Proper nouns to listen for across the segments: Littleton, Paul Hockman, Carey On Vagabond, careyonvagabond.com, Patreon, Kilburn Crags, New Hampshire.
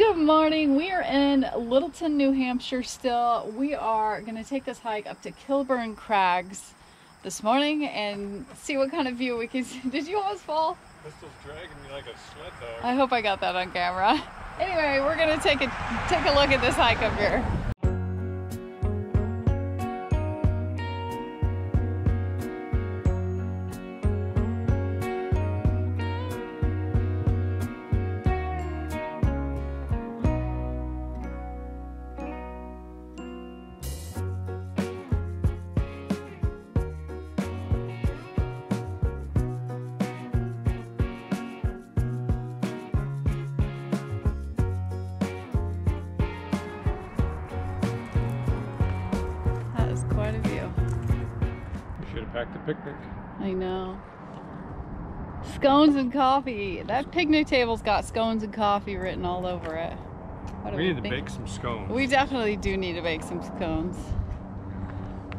Good morning. We are in Littleton, New Hampshire still. We are going to take this hike up to Kilburn Crags this morning and see what kind of view we can see. Did you almost fall? Crystal's dragging me like a sled dog. I hope I got that on camera. Anyway, we're going to take a look at this hike up here. Pack the picnic. I know. Scones and coffee. That picnic table's got scones and coffee written all over it. We need to bake some scones. We definitely do need to bake some scones.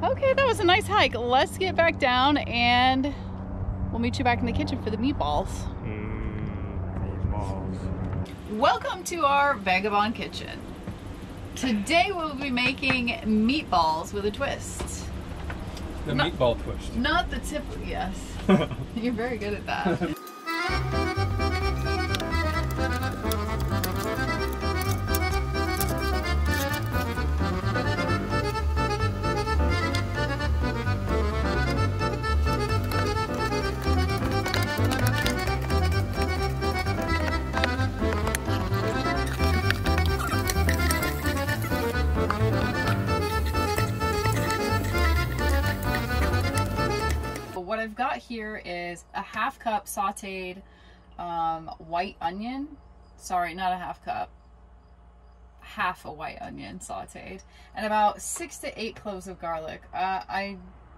Okay, that was a nice hike. Let's get back down and we'll meet you back in the kitchen for the meatballs. Meatballs. Welcome to our Vagabond kitchen. Today we'll be making meatballs with a twist. The meatball twist. Not the tip, yes. You're very good at that. I've got here is a half cup sauteed white onion. Sorry, not a half cup. Half a white onion sauteed. And about 6 to 8 cloves of garlic. I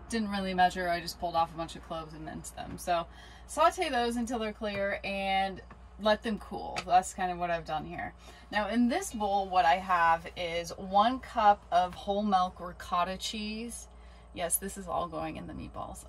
didn't really measure. I just pulled off a bunch of cloves and minced them. So saute those until they're clear and let them cool. That's kind of what I've done here. Now in this bowl, what I have is 1 cup of whole milk ricotta cheese. Yes, this is all going in the meatballs.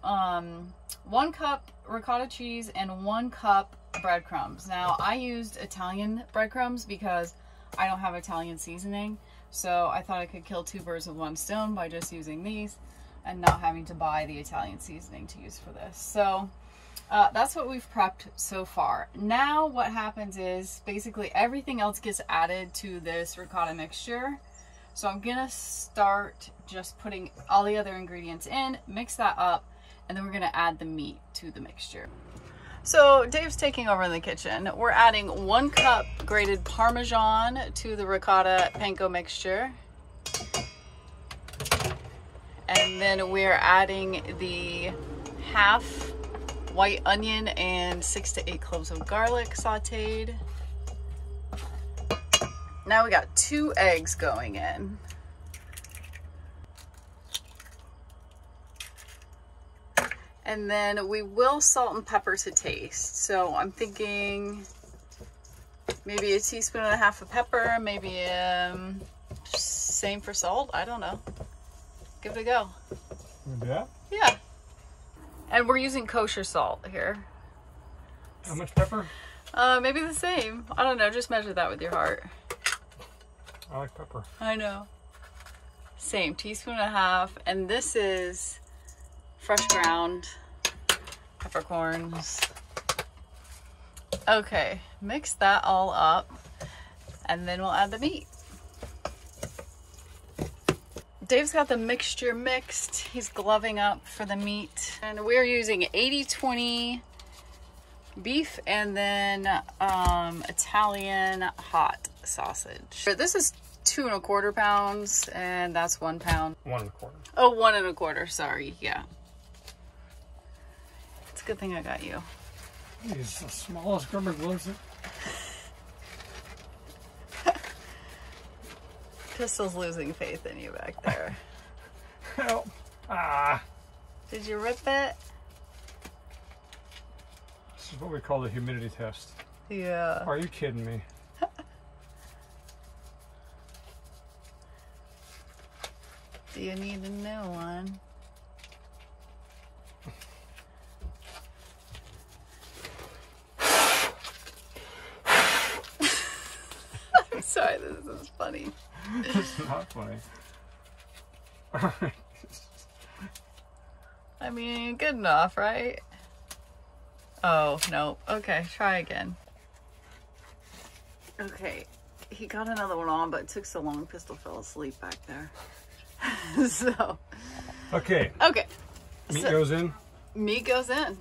1 cup ricotta cheese and 1 cup breadcrumbs. Now, I used Italian breadcrumbs because I don't have Italian seasoning. So I thought I could kill 2 birds with 1 stone by just using these and not having to buy the Italian seasoning to use for this. So that's what we've prepped so far. Now what happens is basically everything else gets added to this ricotta mixture. So I'm gonna start just putting all the other ingredients in, mix that up, and then we're gonna add the meat to the mixture. So Dave's taking over in the kitchen. We're adding 1 cup grated Parmesan to the ricotta panko mixture. And then we're adding the half white onion and 6 to 8 cloves of garlic sauteed. Now we got 2 eggs going in. And then we will salt and pepper to taste. So I'm thinking maybe 1.5 teaspoons of pepper, maybe same for salt. I don't know. Give it a go. Yeah? Yeah. And we're using kosher salt here. How much pepper? Maybe the same. I don't know. Just measure that with your heart. I like pepper. I know. Same, 1.5 teaspoons. And this is fresh ground peppercorns. Okay, mix that all up and then we'll add the meat. Dave's got the mixture mixed. He's gloving up for the meat. And we're using 80/20 beef and then Italian hot sausage. This is 2.25 pounds and that's 1 pound. 1 1/4. Oh, 1 1/4, sorry, yeah. It's a good thing I got you. He's the smallest grubber gloves. Pistol's losing faith in you back there. Help. Ah. Did you rip it? This is what we call the humidity test. Yeah. Are you kidding me? Do you need a new one? I'm This is funny. It's not funny. Alright. I mean, good enough, right? Oh, no. Okay, try again. Okay, he got another one on, but it took so long, Pistol fell asleep back there. So. Okay. Okay. Meat goes in. Meat goes in.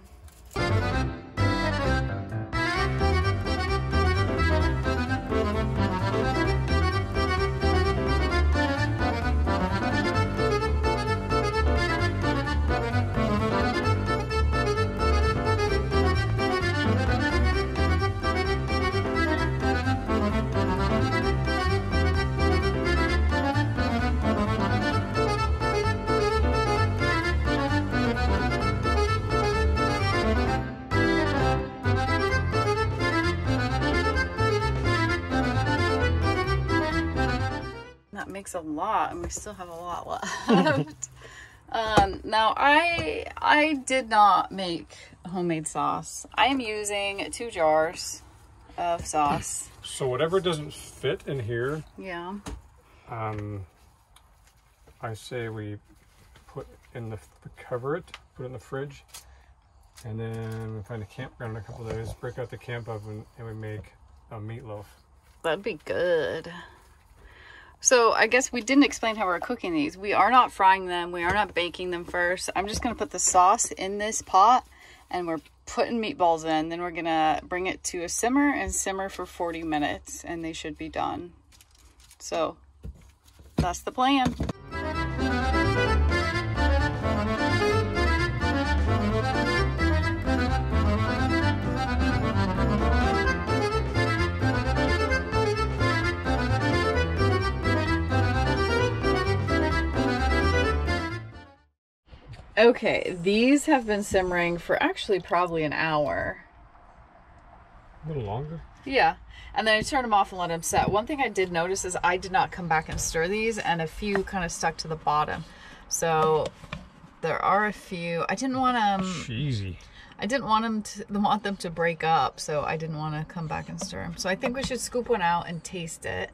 A lot, and we still have a lot left. Now I did not make homemade sauce. I am using 2 jars of sauce, so whatever doesn't fit in here, yeah, I say we put in the cover it, put it in the fridge, and then we find a campground in a couple of days, break out the camp oven, and we make a meatloaf. That'd be good. So I guess we didn't explain how we're cooking these. We are not frying them. We are not baking them first. I'm just going to put the sauce in this pot, and we're putting meatballs in. Then we're going to bring it to a simmer and simmer for 40 minutes, and they should be done. So that's the plan. Okay, these have been simmering for actually probably an hour. A little longer? Yeah, and then I turned them off and let them set. One thing I did notice is I did not come back and stir these, and a few kind of stuck to the bottom. So there are a few. I didn't want them. Cheesy. I didn't want them to break up, so I didn't want to come back and stir them. So I think we should scoop one out and taste it.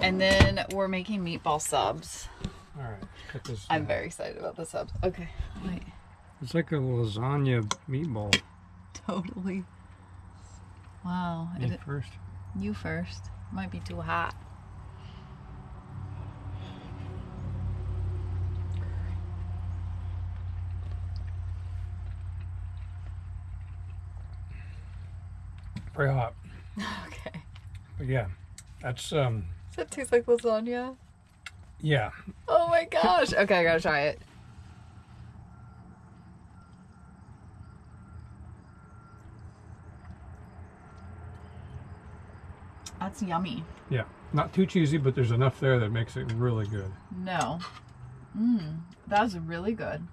And then we're making meatball subs. All right, cut this. I'm very excited about the subs. Okay, wait. It's like a lasagna meatball. Totally. Wow. Me first. You first. Might be too hot. Pretty hot. Okay. But yeah, that's Does that taste like lasagna? Yeah. Oh my gosh. Okay, I gotta try it. That's yummy. Yeah. Not too cheesy, but there's enough there that makes it really good. No. Mmm. That was really good.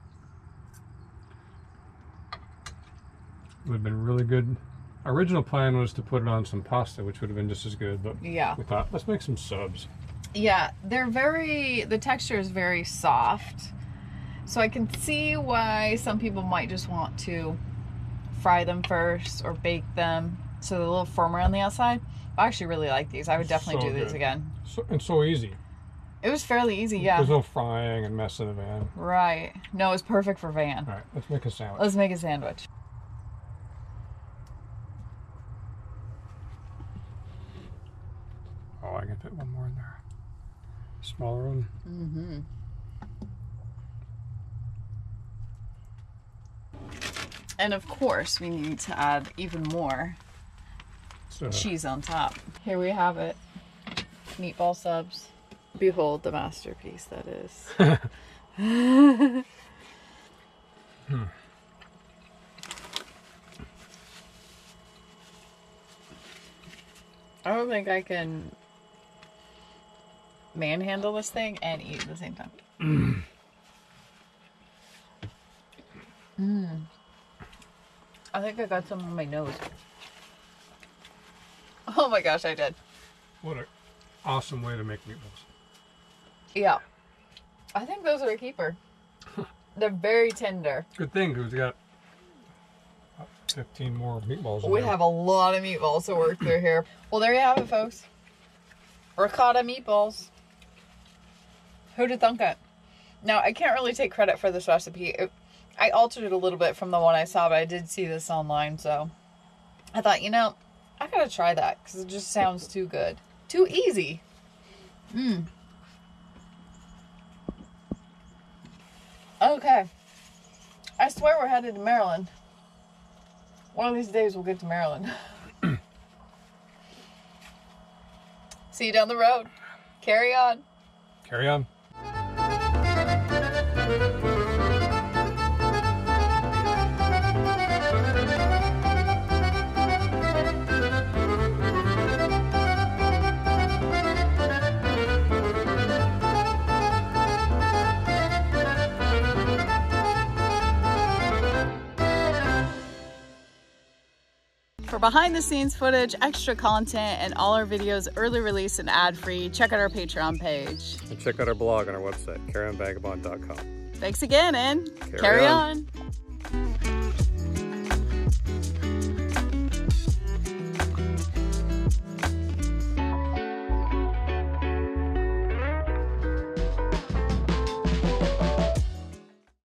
It would have been really good. Our original plan was to put it on some pasta, which would have been just as good, but yeah, we thought, let's make some subs. Yeah, they're very, the texture is very soft, so I can see why some people might just want to fry them first or bake them so they're a little firmer on the outside. I actually really like these. I would definitely do these again. And so easy. It was fairly easy, yeah. There's no frying and mess in the van. Right. No, it's perfect for van. All right, let's make a sandwich. Let's make a sandwich. I can fit one more in there. Smaller one. Mm-hmm. And of course, we need to add even more cheese on top. Here we have it. Meatball subs. Behold the masterpiece that is. I don't think I can manhandle this thing and eat at the same time. Mm. Mm. I think I got some on my nose. Oh my gosh, I did. What an awesome way to make meatballs. Yeah. I think those are a keeper. They're very tender. Good thing, because we got 15 more meatballs. We have a lot of meatballs to work through here. Well, there you have it, folks. Ricotta meatballs. Who'd have thunk it? Now, I can't really take credit for this recipe. I altered it a little bit from the one I saw, but I did see this online, so I thought, you know, I gotta try that because it just sounds too good. Too easy. Mmm. Okay. I swear we're headed to Maryland. One of these days we'll get to Maryland. See you down the road. Carry on. Carry on. For behind the scenes footage, extra content, and all our videos early release and ad free, check out our Patreon page. And check out our blog on our website, careyonvagabond.com. Thanks again, and carry on.